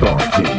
Star Team.